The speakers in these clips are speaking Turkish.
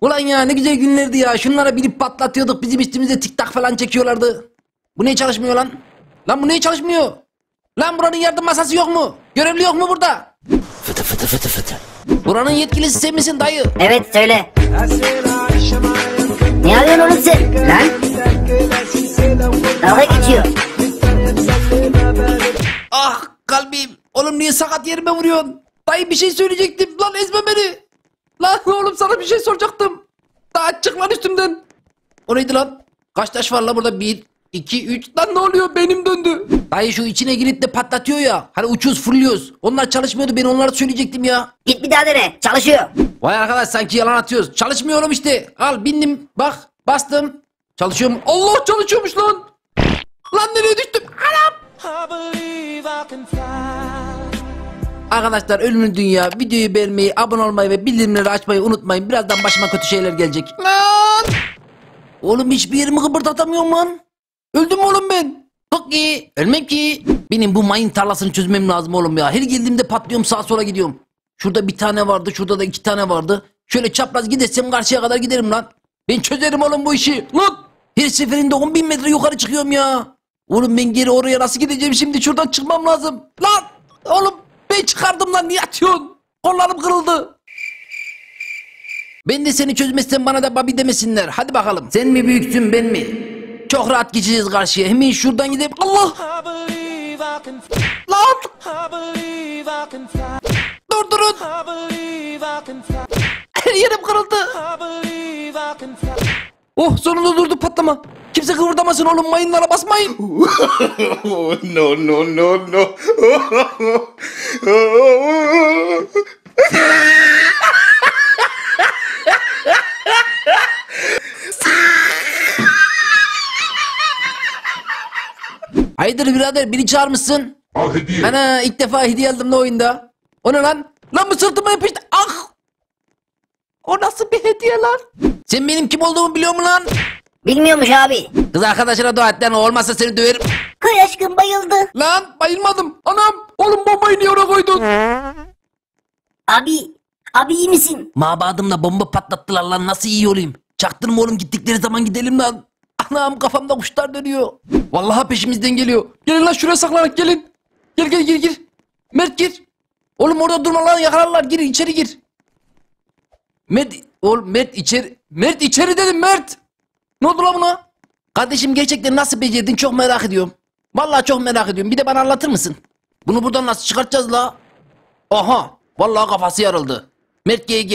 Ulan ya ne güzel günlerdi ya. Şunlara binip patlatıyorduk. Bizim üstümüze tik tak falan çekiyorlardı. Bu niye çalışmıyor lan? Lan bu niye çalışmıyor? Lan buranın yardım masası yok mu? Görevli yok mu burada? Fıtı fıtı fıtı fıtı. Buranın yetkilisi sen misin dayı? Evet söyle. Ne arıyorsun oğlum sen? Lan? Dalga geçiyor. Ah kalbim. Oğlum niye sakat yerime vuruyorsun? Dayı bir şey söyleyecektim. Lan ezme beni. Lan oğlum sana bir şey soracaktım. Daha çık lan üstümden. O neydi lan? Kaç taş var lan burada? 1, 2, 3. Lan ne oluyor? Benim döndü. Dayı şu içine girip de patlatıyor ya. Hani uçuyoruz fırlıyoruz. Onlar çalışmıyordu. Ben onlara söyleyecektim ya. Git bir daha dene. Çalışıyor. Vay arkadaş sanki yalan atıyoruz. Çalışmıyor oğlum işte. Al bindim. Bak bastım. Çalışıyor mu? Allah çalışıyormuş lan. Lan nereye düştüm? Anam. Arkadaşlar ölümün dünya videoyu beğenmeyi, abone olmayı ve bildirimleri açmayı unutmayın. Birazdan başıma kötü şeyler gelecek. Lan! Oğlum hiçbir yerimi kıpırdatamıyorum lan. Öldüm oğlum ben. Çok iyi. Ölmem ki. Benim bu mayın tarlasını çözmem lazım oğlum ya. Her geldiğimde patlıyorum, sağa sola gidiyorum. Şurada bir tane vardı, şurada da 2 tane vardı. Şöyle çapraz gidersem karşıya kadar giderim lan. Ben çözerim oğlum bu işi. Lan! Her seferinde 10.000 metre yukarı çıkıyorum ya. Oğlum ben geri oraya nasıl gideceğim şimdi? Şuradan çıkmam lazım. Lan! Oğlum! Ben çıkardım lan, niye atıyorsun? Kollarım kırıldı. Ben de seni çözmezsem bana da babi demesinler. Hadi bakalım. Sen mi büyüksün ben mi? Çok rahat geçeceğiz karşıya. Hemen şuradan gidelim. Allah! Lan! Durdurun! Her yerim kırıldı. Oh sonunda durdu patlama. Kimse kıvırdamasın oğlum, mayınlara basmayın. No no no no. Hayırdır birader, biri çağırmışsın. Al hediye. Ana ilk defa hediye aldım da oyunda. O ne lan? Lan bu sırtıma yapıştı. Ah! O nasıl bir hediye lan? Sen benim kim olduğumu biliyor musun lan? Bilmiyormuş abi. Kız arkadaşına dua et lan, olmazsa seni döverim. Kay aşkım bayıldı. Lan bayılmadım. Anam oğlum bombayı niye oraya koydun? Abi iyi misin? Mabadımla bomba patlattılar lan, nasıl iyi olayım? Çaktırma oğlum, gittikleri zaman gidelim lan. Anam kafamda kuşlar dönüyor. Vallahi peşimizden geliyor. Gelin lan şuraya saklanın, gelin. Gel gel gir gir. Mert gir. Oğlum orada durma lan, yakalarlar, gir içeri gir. Mert oğlum Mert içeri dedim Mert. Ne oldu lan buna? Kardeşim gerçekten nasıl becerdin çok merak ediyorum. Vallahi çok merak ediyorum. Bir de bana anlatır mısın? Bunu buradan nasıl çıkartacağız la? Aha! Vallahi kafası yarıldı. Mert GG.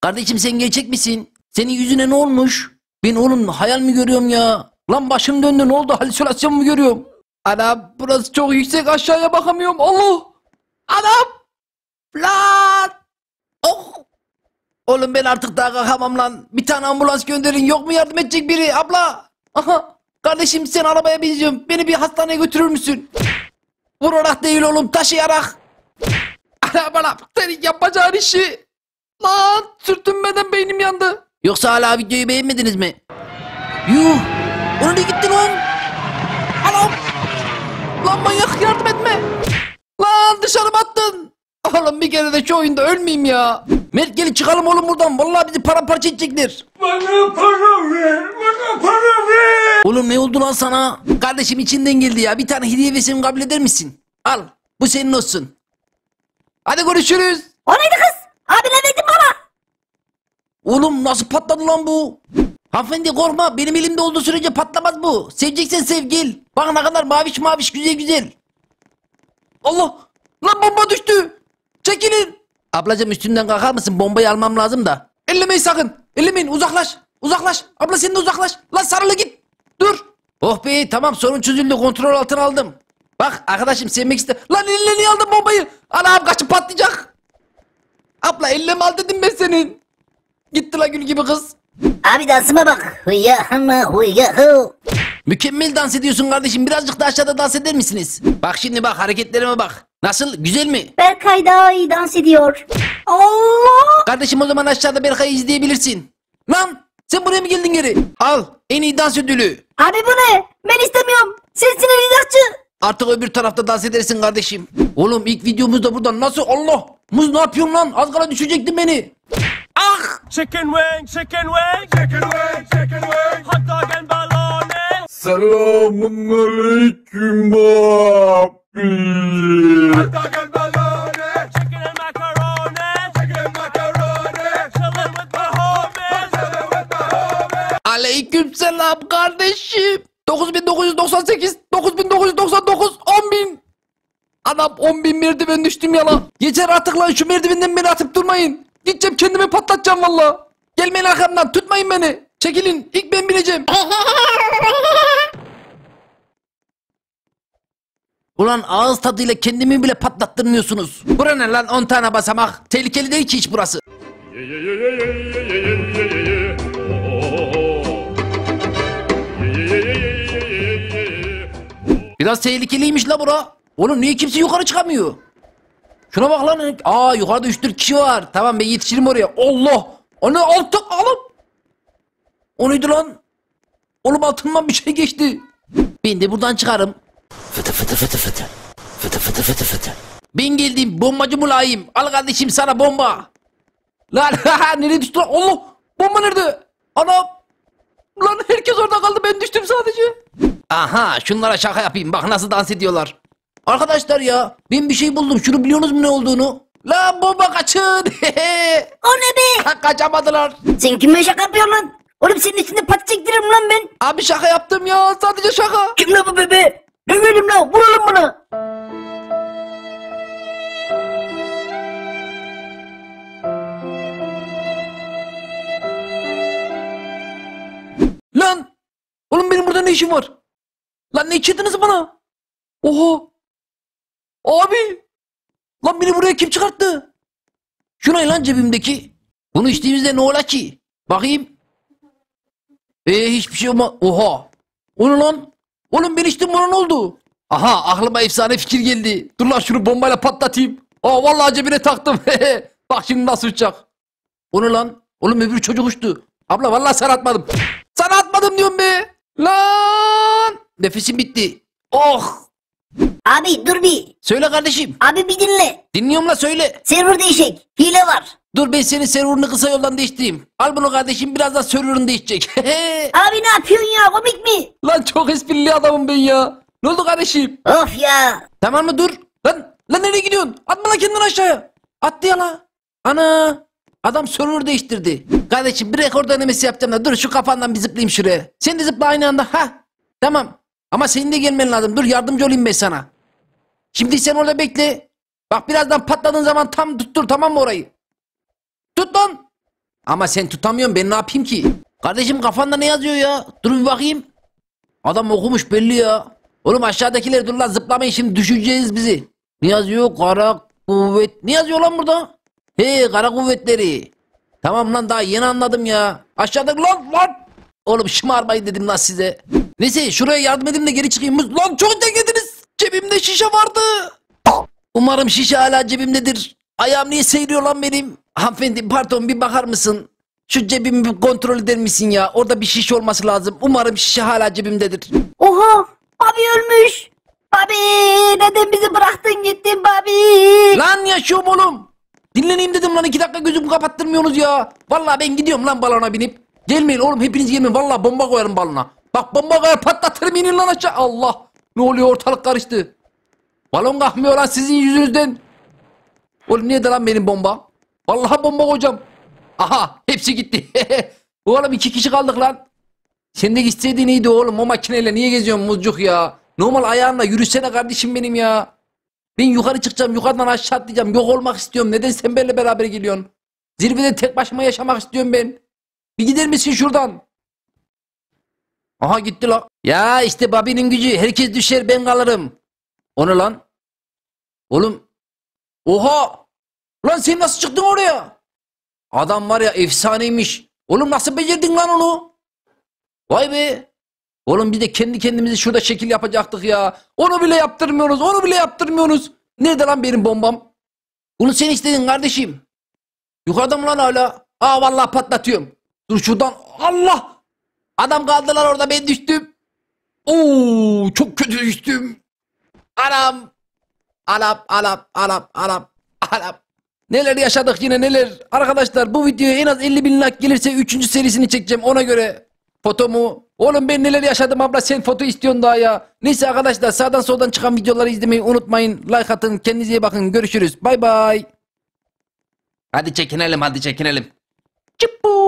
Kardeşim sen gerçek misin? Senin yüzüne ne olmuş? Ben oğlum hayal mi görüyorum ya? Lan başım döndü, ne oldu? Halüsinasyon mu görüyorum? Anam burası çok yüksek, aşağıya bakamıyorum. Allah! Anam! Lan! Oh! Oğlum ben artık daha kalkamam lan. Bir tane ambulans gönderin. Yok mu yardım edecek biri? Abla. Aha. Kardeşim sen arabaya bineceğim. Beni bir hastaneye götürür müsün? Vurarak değil oğlum, taşıyarak. Anam anam. Senin yapacağın işi. Lan sürtünmeden beynim yandı. Yoksa hala videoyu beğenmediniz mi? Yuh. Onu ne gitti lan? Anam. Lan manyak yardım etme. Lan dışarı battın. Oğlum bir kere de şu oyunda ölmeyeyim ya. Mert gelin çıkalım oğlum buradan. Vallahi bizi paramparça edecekler. Bana para ver. Bana para ver. Oğlum ne oldu lan sana? Kardeşim içinden geldi ya. Bir tane hediye versem kabul eder misin? Al. Bu senin olsun. Hadi görüşürüz. O neydi kız? Abi ne verdin bana? Oğlum nasıl patladı lan bu? Hanımefendi korkma. Benim elimde olduğu sürece patlamaz bu. Seveceksen sevgil. Bak ne kadar maviş maviş güzel güzel. Allah. Lan bomba düştü. Çekilin. Ablacığım üstünden kalkar mısın? Bombayı almam lazım da. Ellemeyin sakın. Ellemeyin. Uzaklaş. Uzaklaş. Abla sen de uzaklaş. Lan sarılı git. Dur. Oh be tamam, sorun çözüldü. Kontrol altına aldım. Bak arkadaşım sevmek iste. Lan eline niye aldın bombayı? Anam kaçıp patlayacak. Abla elleme al dedim ben senin. Gitti la gül gibi kız. Abi dansıma bak. Mükemmel dans ediyorsun kardeşim. Birazcık da aşağıda dans eder misiniz? Bak şimdi bak hareketlerime bak. Nasıl? Güzel mi? Berkay daha iyi dans ediyor. Allah! Kardeşim o zaman aşağıda Berkay'ı izleyebilirsin. Lan! Sen buraya mı geldin geri? Al! En iyi dans ödülü. Abi bu ne? Ben istemiyorum. Sensin en iyi dansçı. Artık öbür tarafta dans edersin kardeşim. Oğlum ilk videomuz da buradan. Nasıl? Allah! Muz ne yapıyorsun lan? Az kala düşecektin beni. Ah! Chicken wing, chicken wing, chicken wing, chicken wing. Hot dog and bologna. Selamünaleyküm abi. Hot dog and bologna. Chicken and macaroni. Chicken and macaroni. Chillin' with my homies. Chillin' with my homies. Aleyküm selam kardeşim. 9998, 9999, 10.000. Anam 10.000 merdiven düştüm yalan. Yeter artık lan, şu merdivenden beni atıp durmayın. Gideceğim kendimi patlatacağım valla. Gelmeyin arkamdan, tutmayın beni. Çekilin, ilk ben bineceğim. Ulan ağız tadıyla kendimi bile patlattırmıyorsunuz. Bura ne lan, 10 tane basamak. Tehlikeli değil ki hiç burası. Biraz tehlikeliymiş la bura. Oğlum niye kimse yukarı çıkamıyor? Şuna bak lan. Aa, yukarıda 3-4 kişi var. Tamam, ben yetişirim oraya. Allah! Onu altın alın. O neydi lan? Oğlum altından bir şey geçti. Ben de buradan çıkarım. Fıtı fıtı fıtı fıtı. Fıtı fıtı fıtı fıtı. Ben geldim. Bombacı Mulayim. Al kardeşim sana bomba. Lan nereye düştü lan? Allah! Bomba nerede? Anam! Lan herkes orada kaldı. Ben düştüm sadece. Aha, şunlara şaka yapayım. Bak nasıl dans ediyorlar. Arkadaşlar ya, ben bir şey buldum. Şunu biliyorsunuz mu ne olduğunu? Lan bomba, kaçın. O ne be? Kaçamadılar. Sen kimle şaka yapıyorsun lan? Oğlum senin üstünde pat çektiririm lan ben. Abi şaka yaptım ya, sadece şaka. Kim la bu bebe? Dövelim la, vuralım buna. Lan! Oğlum benim burada ne işim var? Lan ne içirdiniz bana? Oha! Abi! Lan beni buraya kim çıkarttı? Şuna lan cebimdeki. Bunu içtiğimizde ne ola ki? Bakayım. Hiçbir şey olmaz. Oha! Onu lan! Oğlum ben içtim, bana ne oldu? Aha, aklıma efsane fikir geldi. Dur lan şunu bombayla patlatayım. Aa vallahi cebine taktım. Bak şimdi nasıl uçacak. Onu lan! Oğlum öbür çocuk uçtu. Abla vallahi sana atmadım. Sana atmadım diyorum be! Lan! Nefesim bitti. Oh! Abi dur bir. Söyle kardeşim. Abi bir dinle. Dinliyorum la, söyle. Server değişecek. Hile var. Dur ben senin serverını kısa yoldan değiştireyim. Al bunu kardeşim, birazdan serverın değişecek. Abi ne yapıyorsun ya, komik mi? Lan çok esprili adamım ben ya. Ne oldu kardeşim? Of ya. Tamam mı, dur. Lan nereye gidiyorsun? Atma lan kendini aşağıya. Attı ya la. Ana. Adam server değiştirdi. Kardeşim bir rekor denemesi yapacağım da dur şu kafandan bir zıplayayım şuraya. Sen de zıpla aynı anda. Ha. Tamam. Ama senin de gelmen lazım. Dur yardımcı olayım ben sana. Şimdi sen orada bekle. Bak birazdan patladığın zaman tam tuttur, tamam mı orayı? Tut lan. Ama sen tutamıyorsun, ben ne yapayım ki? Kardeşim kafanda ne yazıyor ya? Dur bir bakayım. Adam okumuş belli ya. Oğlum aşağıdakiler dur lan, zıplamayın şimdi düşeceğiz bizi. Ne yazıyor? Kara kuvvet. Ne yazıyor lan burada? He, kara kuvvetleri. Tamam lan, daha yeni anladım ya. Aşağıda lan. Oğlum şımarmayın dedim lan size. Neyse şuraya yardım edeyim de geri çıkayım. Lan çok dengediniz. Cebimde şişe vardı. Umarım şişe hala cebimdedir. Ayağım niye seyiriyor lan benim? Hanımefendi pardon, bir bakar mısın? Şu cebimi bir kontrol eder misin ya? Orada bir şişe olması lazım. Umarım şişe hala cebimdedir. Oha! Abi ölmüş. Abi neden bizi bıraktın gittin abi? Lan yaşıyorum oğlum. Dinleneyim dedim lan, 2 dakika gözümü kapattırmıyorsunuz ya. Vallahi ben gidiyorum lan balona binip. Gelmeyin oğlum, hepiniz gelmeyin. Vallahi bomba koyarım balona. Bak bomba kadar patlatırım, inin lan aşağı. Allah! Ne oluyor, ortalık karıştı. Balon kalkmıyor lan sizin yüzünüzden. Oğlum nerede lan benim bomba? Vallahi bomba koyacağım. Aha hepsi gitti. Oğlum 2 kişi kaldık lan. Sen de gitseydin iyiydi oğlum, o makineyle niye geziyorsun muzcuk ya? Normal ayağınla yürüsene kardeşim benim ya. Ben yukarı çıkacağım, yukarıdan aşağı atlayacağım. Yok olmak istiyorum, neden sen benimle beraber geliyorsun? Zirvede tek başıma yaşamak istiyorum ben. Bir gider misin şuradan? Aha gitti la. Ya işte babinin gücü. Herkes düşer, ben kalırım. O ne lan? Oğlum. Oha. Lan sen nasıl çıktın oraya? Adam var ya, efsaneymiş. Oğlum nasıl becerdin lan onu? Vay be. Oğlum biz de kendi kendimizi şurada şekil yapacaktık ya. Onu bile yaptırmıyoruz. Onu bile yaptırmıyoruz. Nerede lan benim bombam? Bunu sen istedin kardeşim. Yukarıda mı lan hala? Aa vallahi patlatıyorum. Dur şuradan. Allah. Adam kaldılar orada, ben düştüm. Oo çok kötü düştüm. Anam. Alap alap alap alap alap. Neler yaşadık yine, neler. Arkadaşlar bu videoya en az 50.000 like gelirse 3. serisini çekeceğim, ona göre. Fotomu. Oğlum ben neler yaşadım abla, sen foto istiyorsun daha ya. Neyse arkadaşlar, sağdan soldan çıkan videoları izlemeyi unutmayın. Like atın, kendinize iyi bakın, görüşürüz. Bay bay. Hadi çekinelim, hadi çekinelim. Çıppu.